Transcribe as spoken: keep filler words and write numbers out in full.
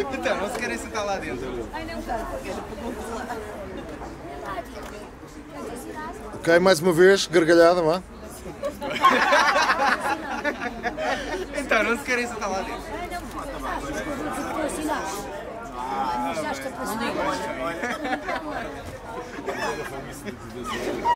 Então, não se querem sentar lá dentro. Ok, mais uma vez, gargalhada, vá. Então, não se querem sentar lá dentro. Ah, não, não.